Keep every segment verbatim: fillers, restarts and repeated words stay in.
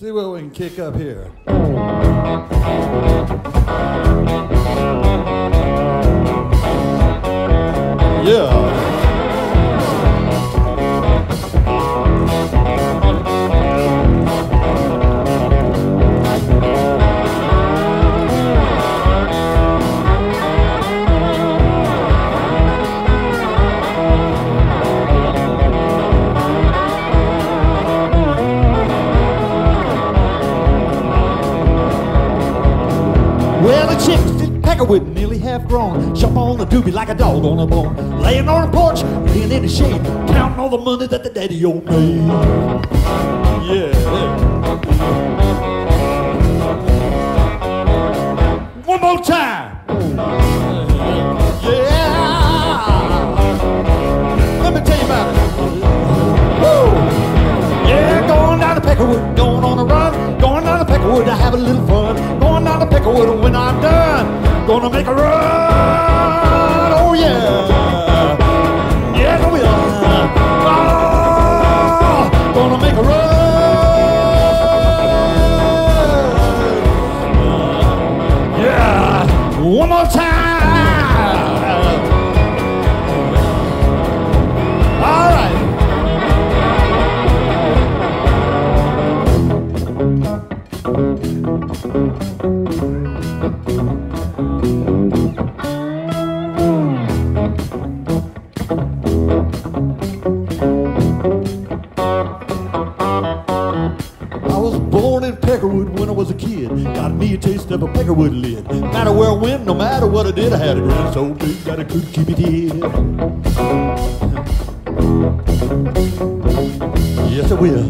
See what we can kick up here. Yeah. Peckerwood, nearly half grown, jump on the doobie like a dog on a bone, laying on a porch, laying in the shade, counting all the money that the daddy old made. Yeah, yeah. One more time. Yeah. Let me tell you about it. Woo. Yeah, going down to Peckerwood, going on a run, going down to Peckerwood to have a little fun, going down to Peckerwood when I'm done. Gonna make a run, oh yeah, yes I will. Oh, gonna make a run, yeah, one more time. All right. Of a Peckerwood lid. No matter where I went, no matter what I did, I had a grin so big that I couldn't keep it in. Yes, I will.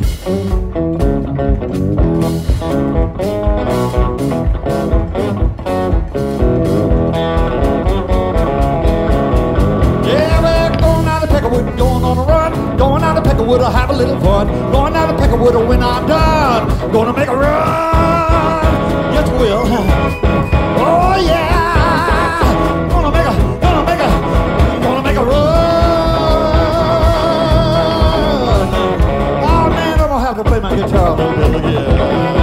Yeah, we're going out of Peckerwood, going on a run. Going out of Peckerwood, I'll have a little fun. Going out of Peckerwood, when I'm done, gonna make a run. Will. Oh yeah, gonna make a, gonna make a, gonna make a run. Oh man, I'm gonna have to play my guitar a little bit again.